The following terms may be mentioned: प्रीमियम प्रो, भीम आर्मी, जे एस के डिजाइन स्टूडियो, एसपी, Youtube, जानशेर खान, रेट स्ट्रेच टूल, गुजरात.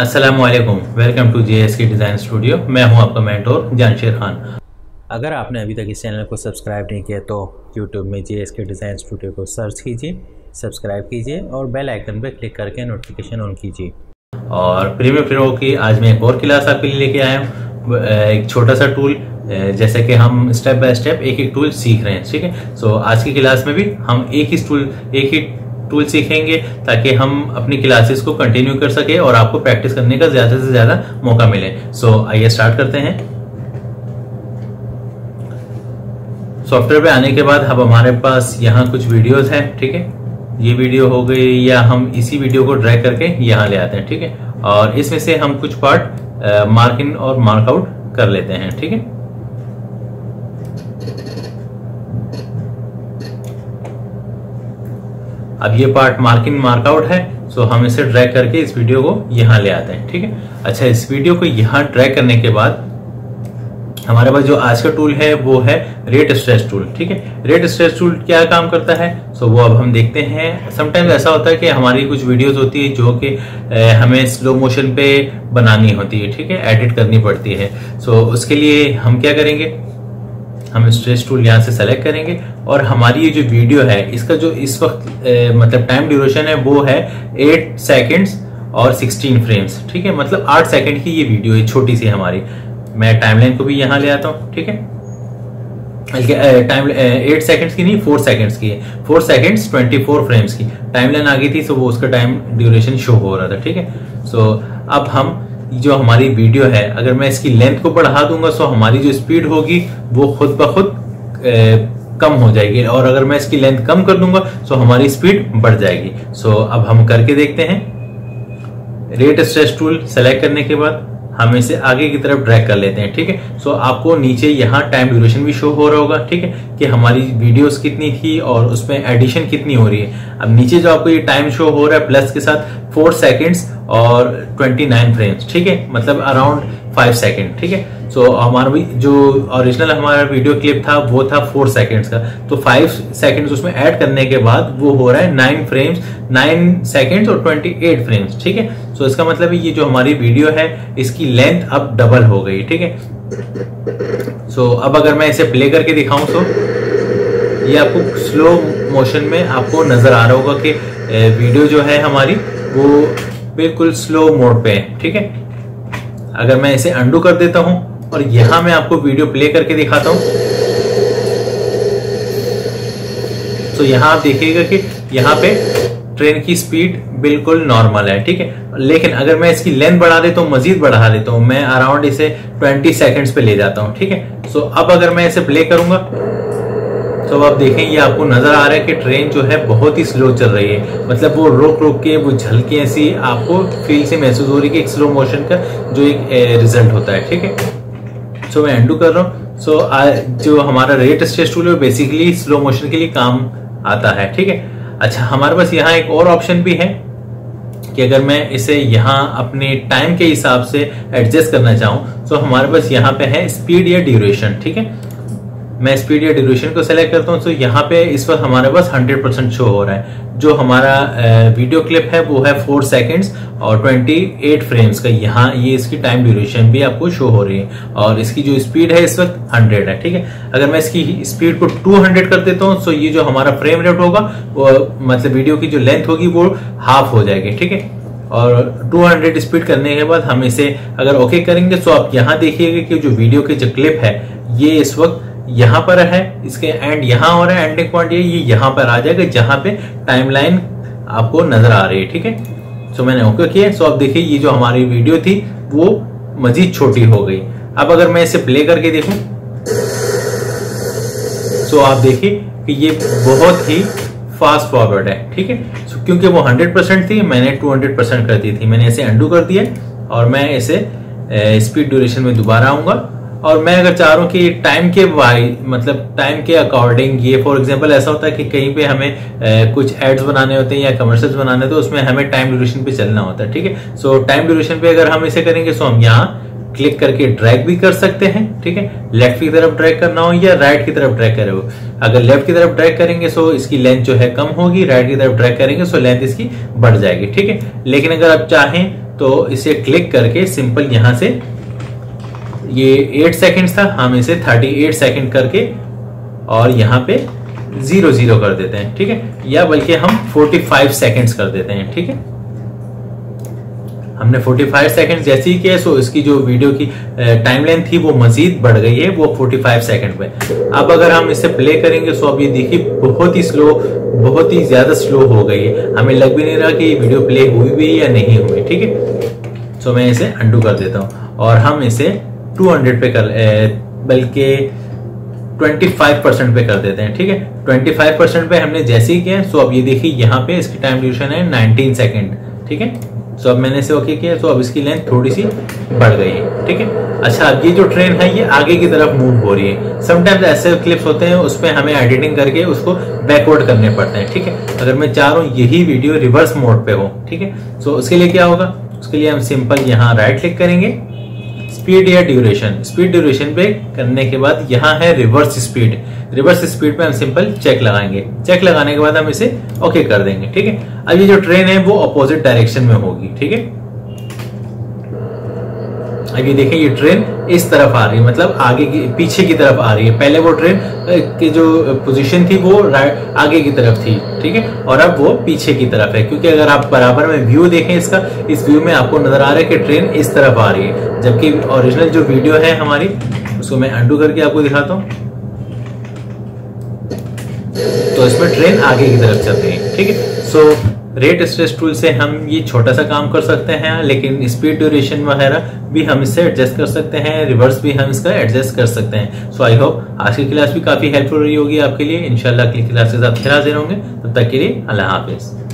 अस्सलामुअलैकुम, welcome to जे एस के डिजाइन स्टूडियो। मैं हूं आपका मेंटोर जानशेर खान। अगर आपने अभी तक इस चैनल को सब्सक्राइब नहीं किया तो यूट्यूब में जे एस के डिजाइन स्टूडियो को सर्च कीजिए, सब्सक्राइब कीजिए और बेल आइकन पर क्लिक करके नोटिफिकेशन ऑन कीजिए। और प्रीमियम प्रो की आज मैं एक और क्लास आपके लिए लेके आया हूँ। एक छोटा सा टूल, जैसे कि हम स्टेप बाय स्टेप एक एक टूल सीख रहे हैं, ठीक है। सो आज की क्लास में भी हम एक ही टूल सीखेंगे ताकि हम अपनी क्लासेस को कंटिन्यू कर सके और आपको प्रैक्टिस करने का ज़्यादा से ज़्यादा मौका मिले। सो आइए स्टार्ट करते हैं। सॉफ्टवेयर पे आने के बाद अब हमारे पास यहाँ कुछ वीडियोज़ हैं, ठीक है। ये वीडियो हो गई, या हम इसी वीडियो को ड्रैग करके यहाँ ले आते हैं, ठीक है। और इसमें से हम कुछ पार्ट मार्क इन और मार्क आउट कर लेते हैं, ठीक है। अब ये part mark in mark out है, सो हम इसे ड्रैग करके इस वीडियो को यहाँ ले आते हैं, ठीक है। अच्छा, इस वीडियो को यहाँ ड्रैग करने के बाद हमारे पास जो आज का टूल है वो है रेट स्ट्रेच टूल, ठीक है। रेट स्ट्रेच टूल क्या काम करता है, सो वो अब हम देखते हैं। समटाइम्स ऐसा होता है कि हमारी कुछ वीडियोस होती है जो कि हमें स्लो मोशन पे बनानी होती है, ठीक है, एडिट करनी पड़ती है। सो उसके लिए हम क्या करेंगे, हम स्ट्रेच टूल यहाँ से सेलेक्ट करेंगे और हमारी ये जो वीडियो है इसका जो इस वक्त मतलब टाइम ड्यूरेशन है वो है 8 सेकेंड्स और 16 फ्रेम्स, ठीक है। मतलब 8 सेकेंड की ये वीडियो है छोटी सी हमारी। मैं टाइमलाइन को भी यहाँ ले आता हूँ, ठीक है। टाइम 8 सेकेंड्स की नहीं, 4 सेकेंड्स की है। 4 सेकेंड्स 24 फ्रेम्स की टाइमलाइन आ गई थी, सो वो उसका टाइम ड्यूरेशन शो हो रहा था, ठीक है। सो अब हम जो हमारी वीडियो है, अगर मैं इसकी लेंथ को बढ़ा दूंगा सो हमारी जो स्पीड होगी वो खुद ब खुद कम हो जाएगी, और अगर मैं इसकी लेंथ कम कर दूंगा सो हमारी स्पीड बढ़ जाएगी। सो अब हम करके देखते हैं। रेट स्ट्रेच टूल सेलेक्ट करने के बाद हम इसे आगे की तरफ ड्रैग कर लेते हैं, ठीक है। सो आपको नीचे यहाँ टाइम ड्यूरेशन भी शो हो रहा होगा, ठीक है, कि हमारी वीडियोस कितनी थी और उसमें एडिशन कितनी हो रही है। अब नीचे जो आपको ये टाइम शो हो रहा है प्लस के साथ 4 सेकेंड्स और 29 फ्रेम्स, ठीक है, मतलब अराउंड 5 सेकेंड, ठीक है। सो हमारा जो ओरिजिनल हमारा वीडियो क्लिप था वो था 4 सेकेंड्स का, तो 5 सेकेंड्स उसमें ऐड करने के बाद वो हो रहा है 9 सेकेंड्स और 28 फ्रेम्स, ठीक है। सो इसका मतलब ये जो हमारी वीडियो है इसकी लेंथ अब डबल हो गई, ठीक है। सो अब अगर मैं इसे प्ले करके दिखाऊं तो ये आपको स्लो मोशन में आपको नजर आ रहा होगा कि वीडियो जो है हमारी वो बिल्कुल स्लो मोड पे है, ठीक है। अगर मैं इसे अंडू कर देता हूं और यहां मैं आपको वीडियो प्ले करके दिखाता हूं, तो यहां आप देखिएगा कि यहां पे ट्रेन की स्पीड बिल्कुल नॉर्मल है, ठीक है। लेकिन अगर मैं इसकी लेंथ बढ़ा देता हूँ, मजीद बढ़ा देता हूँ, मैं अराउंड इसे 20 सेकंड्स पे ले जाता हूँ, ठीक है। सो अब अगर मैं इसे प्ले करूंगा तो आप देखें ये आपको नजर आ रहा है कि ट्रेन जो है बहुत ही स्लो चल रही है। मतलब वो रोक रोक के वो झलके ऐसी आपको फील से महसूस हो रही है कि एक स्लो मोशन का जो एक रिजल्ट होता है, ठीक है। सो मैं एंडू कर रहा हूँ। सो जो हमारा रेट स्ट्रेच टूल है बेसिकली स्लो मोशन के लिए काम आता है, ठीक है। अच्छा, हमारे पास यहाँ एक और ऑप्शन भी है कि अगर मैं इसे यहाँ अपने टाइम के हिसाब से एडजस्ट करना चाहूँ तो हमारे पास यहाँ पे है स्पीड या ड्यूरेशन, ठीक है। मैं स्पीड या ड्यूरेशन को सेलेक्ट करता हूँ, तो यहाँ पे इस वक्त हमारे पास 100% शो हो रहा है। जो हमारा वीडियो क्लिप है वो है 4 सेकेंड्स और 28 फ्रेम्स का, यहाँ ये इसकी टाइम ड्यूरेशन भी आपको शो हो रही है और इसकी जो स्पीड है इस वक्त 100 है, ठीक है। अगर मैं इसकी स्पीड को 200 कर देता हूँ तो ये जो हमारा फ्रेम रेट होगा वो मतलब वीडियो की जो लेंथ होगी वो हाफ हो जाएगी, ठीक है। और 200 स्पीड करने के बाद हम इसे अगर ओके करेंगे तो आप यहाँ देखिएगा कि जो वीडियो की जो क्लिप है ये इस वक्त यहाँ पर है, इसके एंड यहाँ हो रहा है, एंडिंग पॉइंट ये यहाँ पर आ जाएगा जहाँ पे टाइमलाइन आपको नजर आ रही है, ठीक है। सो मैंने ओके किया, सो आप देखिए ये जो हमारी वीडियो थी वो मजीद छोटी हो गई। अब अगर मैं इसे प्ले करके देखूं सो आप देखिए कि ये बहुत ही फास्ट फॉरवर्ड है, ठीक है। सो क्योंकि वो 100% थी, मैंने 200% कर दी थी। मैंने इसे अंडू कर दिया और मैं इसे स्पीड ड्यूरेशन में दोबारा आऊंगा और मैं अगर चाह रहा हूँ कि टाइम के मतलब टाइम के अकॉर्डिंग, ये फॉर एग्जांपल ऐसा होता है कि कहीं पे हमें कुछ एड्स बनाने होते हैं या कमर्शियल्स बनाने होते हैं, उसमें हमें टाइम ड्यूरेशन पे चलना होता है, ठीक है। सो टाइम ड्यूरेशन पे अगर हम इसे करेंगे सो हम यहाँ क्लिक करके ड्रैग भी कर सकते हैं, ठीक है। लेफ्ट की तरफ ड्रैग करना हो या राइट की तरफ ड्रैग करे हो, अगर लेफ्ट की तरफ ड्रैग करेंगे सो इसकी लेंथ जो है कम होगी, राइट की तरफ ड्रैग करेंगे सो लेंथ इसकी बढ़ जाएगी, ठीक है। लेकिन अगर आप चाहें तो इसे क्लिक करके सिंपल यहाँ से ये 8 सेकंड्स था, हम इसे 38 सेकंड करके और यहाँ पे 00 कर देते हैं, ठीक है, या बल्कि हम 45 सेकंड्स कर देते हैं, ठीक है। हमने 45 सेकंड जैसे ही किया सो इसकी जो वीडियो की टाइम लेंथ थी वो मजीद बढ़ गई है, वो 45 सेकंड पे। अब अगर हम इसे प्ले करेंगे सो अब ये देखिए बहुत ही स्लो, बहुत ही ज्यादा स्लो हो गई है, हमें लग भी नहीं रहा कि वीडियो प्ले हुई भी या नहीं हुई, ठीक है। सो मैं इसे अंडू कर देता हूँ और हम इसे 200 पे कर, बल्कि 25% पे कर देते हैं, ठीक है। 25% पे हमने जैसे ही किया सो अब ये देखिए यहाँ पे इसकी टाइम ड्यूरेशन है 19 सेकंड, ठीक है। सो अब मैंने इसे ओके किया तो अब इसकी लेंथ थोड़ी सी बढ़ गई है, ठीक है। अच्छा, अब ये जो ट्रेन है ये आगे की तरफ मूव हो रही है। समटाइम्स ऐसे क्लिप्स होते हैं उस पर हमें एडिटिंग करके उसको बैकवर्ड करने पड़ते हैं, ठीक है। अगर मैं चाह रहा हूँ यही वीडियो रिवर्स मोड पे हो, ठीक है, सो उसके लिए क्या होगा, उसके लिए हम सिंपल यहाँ राइट क्लिक करेंगे, स्पीड या ड्यूरेशन, स्पीड ड्यूरेशन पे करने के बाद यहाँ है रिवर्स स्पीड, रिवर्स स्पीड पे हम सिंपल चेक लगाएंगे, चेक लगाने के बाद हम इसे ओके कर देंगे, ठीक है। अब ये जो ट्रेन है वो अपोजिट डायरेक्शन में होगी, ठीक है। अब ये देखें ये ट्रेन इस तरफ आ रही है, मतलब आगे की, पीछे की तरफ आ रही है। पहले वो ट्रेन की जो पोजीशन थी वो आगे की तरफ थी, ठीक है, और अब वो पीछे की तरफ है, क्योंकि अगर आप बराबर में व्यू देखें इसका, इस व्यू में आपको नजर आ रहा है कि ट्रेन इस तरफ आ रही है, जबकि ओरिजिनल जो वीडियो है हमारी उसको मैं अंडू करके आपको दिखाता हूँ तो इसमें ट्रेन आगे की तरफ चल रही है, ठीक है। सो रेट स्ट्रेच टूल से हम ये छोटा सा काम कर सकते हैं, लेकिन स्पीड ड्यूरेशन वगैरह भी हम इससे एडजस्ट कर सकते हैं, रिवर्स भी हम इसका एडजस्ट कर सकते हैं। सो आई होप आज की क्लास भी काफ़ी हेल्पफुल रही होगी आपके लिए। इंशाल्लाह अगली क्लासेस आप फिर हाजिर होंगे, तब तक के लिए अल्लाह हाफिज़।